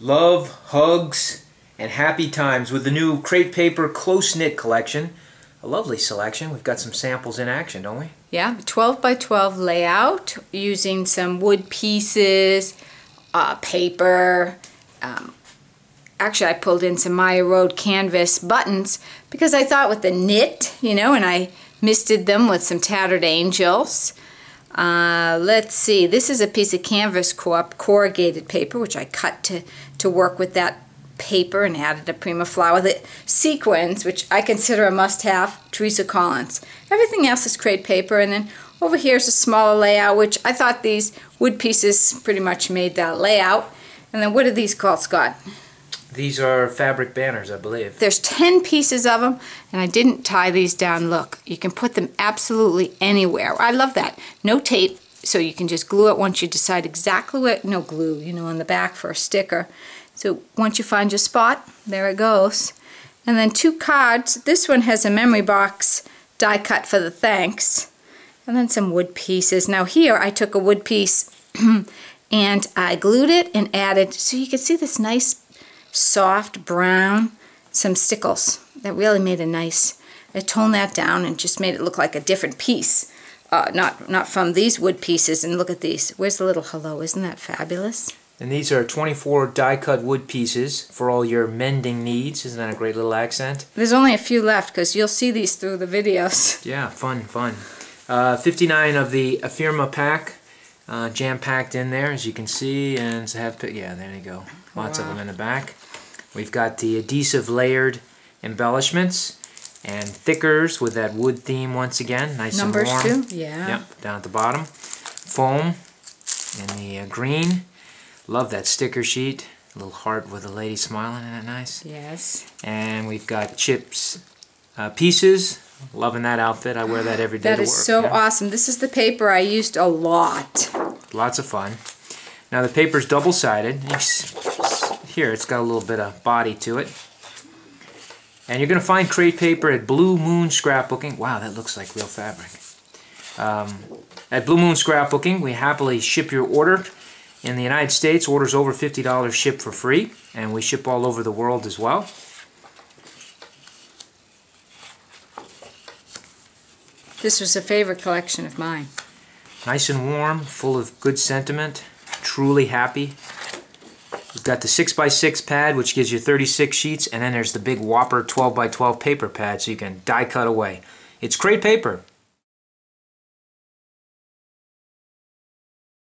love, hugs, and happy times with the new Crate Paper Close Knit collection. A lovely selection. We've got some samples in action, don't we? Yeah, 12 by 12 layout using some wood pieces, paper. Actually, I pulled in some Maya Road canvas buttons because I thought with the knit, you know, and I misted them with some Tattered Angels. Let's see, this is a piece of canvas corrugated paper, which I cut to work with that paper and added a Prima flower. The sequins, which I consider a must-have, Teresa Collins. Everything else is Crate Paper, and then over here is a smaller layout, which I thought these wood pieces pretty much made that layout. And then what are these called, Scott? These are fabric banners, I believe. There's 10 pieces of them, and I didn't tie these down. Look, you can put them absolutely anywhere. I love that. No tape, so you can just glue it once you decide exactly what, no glue, you know, on the back for a sticker. So once you find your spot, there it goes. And then 2 cards. This one has a memory box die cut for the thanks. And then some wood pieces. Now here, I took a wood piece and I glued it and added, so you can see this nice soft brown, some Stickles. That really made a nice, I toned that down and just made it look like a different piece, not from these wood pieces. And look at these, where's the little hello? Isn't that fabulous? And these are 24 die cut wood pieces for all your mending needs. Isn't that a great little accent? There's only a few left because you'll see these through the videos. Yeah, fun. 59 of the Affirma pack, jam-packed in there, as you can see, and yeah, there you go. Lots of them in the back. We've got the adhesive layered embellishments and thickers with that wood theme once again. Nice and warm. Numbers too, yeah. Yep, down at the bottom. Foam in the green. Love that sticker sheet. A little heart with a lady smiling, isn't that nice? Yes. And we've got chips pieces. Loving that outfit. I wear that every day to work. That is so awesome. This is the paper I used a lot. Lots of fun. Now the paper's double-sided. Here, it's got a little bit of body to it. And you're going to find Crate Paper at Blue Moon Scrapbooking. Wow, that looks like real fabric. At Blue Moon Scrapbooking, we happily ship your order. In the United States, orders over $50 ship for free. And we ship all over the world as well. This was a favorite collection of mine. Nice and warm, full of good sentiment. Truly happy. We've got the 6x6 pad, which gives you 36 sheets, and then there's the big whopper 12x12 paper pad, so you can die cut away. It's Crate Paper.